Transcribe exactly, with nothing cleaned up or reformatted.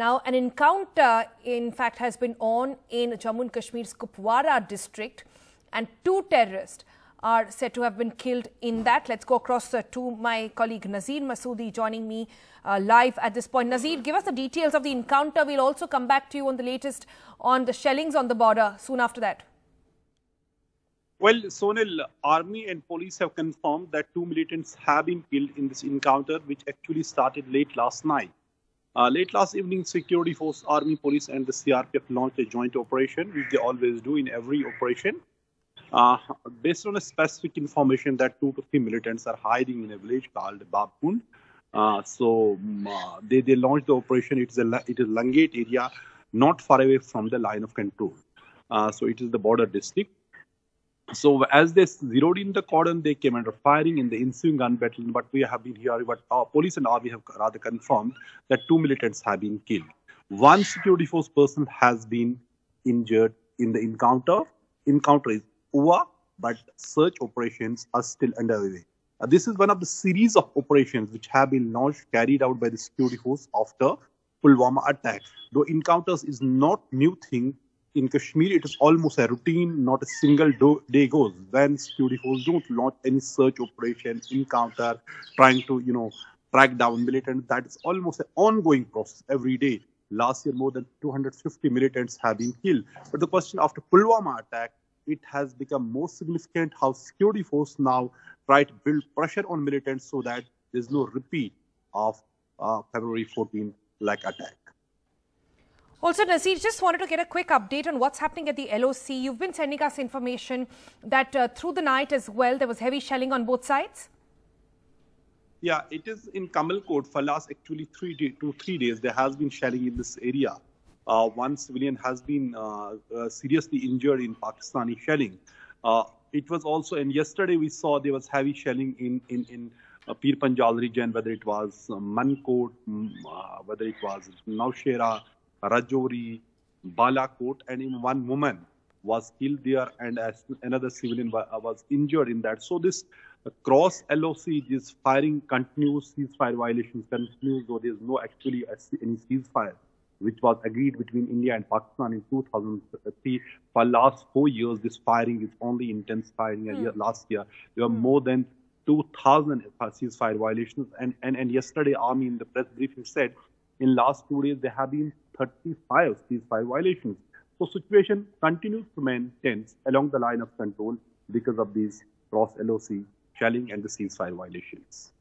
Now, an encounter, in fact, has been on in Jammu and Kashmir's Kupwara district, and two terrorists are said to have been killed in that. Let's go across uh, to my colleague Nazir Masoodi joining me uh, live at this point. Nazir, give us the details of the encounter. We'll also come back to you on the latest on the shellings on the border soon after that. Well, Sonal, army and police have confirmed that two militants have been killed in this encounter, which actually started late last night. Uh, late last evening, security force, army, police and the C R P F launched a joint operation, which they always do in every operation. Uh, based on a specific information that two to three militants are hiding in a village called Bab. Uh, so um, uh, they, they launched the operation. It's a, it is a Langate area, not far away from the line of control. Uh, so it is the border district. So as they zeroed in the cordon, they came under firing in the ensuing gun battle. But we have been here, but our police and army have rather confirmed that two militants have been killed. One security force person has been injured in the encounter. Encounter is over, but search operations are still underway. Uh, this is one of the series of operations which have been launched, carried out by the security force after Pulwama attack. Though encounters is not new thing. In Kashmir, it is almost a routine, not a single do day goes when security forces don't launch any search operation, encounter, trying to, you know, track down militants. That is almost an ongoing process every day. Last year, more than two hundred fifty militants have been killed. But the question after Pulwama attack, it has become more significant how security force now try to build pressure on militants so that there's no repeat of uh, February fourteenth-like attack. Also, Nazir, just wanted to get a quick update on what's happening at the L O C. You've been sending us information that uh, through the night as well, there was heavy shelling on both sides. Yeah, it is in Kamal court for last actually three day, two, three days. There has been shelling in this area. Uh, one civilian has been uh, uh, seriously injured in Pakistani shelling. Uh, it was also, and yesterday we saw there was heavy shelling in, in, in uh, Pir Panjal region, whether it was uh, Mankot, uh, whether it was Naushera, Rajouri, Bala Court, and in one woman was killed there and as another civilian was injured in that. So this cross L O C, this firing continues, ceasefire violations continue, though there is no actually any ceasefire, which was agreed between India and Pakistan in two thousand three. For last four years, this firing is only intensifying. Mm. year, last year, there were mm. more than two thousand ceasefire violations. And, and, and yesterday, army in the press briefing said, in last two days, there have been thirty-five ceasefire violations. So situation continues to remain tense along the line of control because of these cross L O C shelling and the ceasefire violations.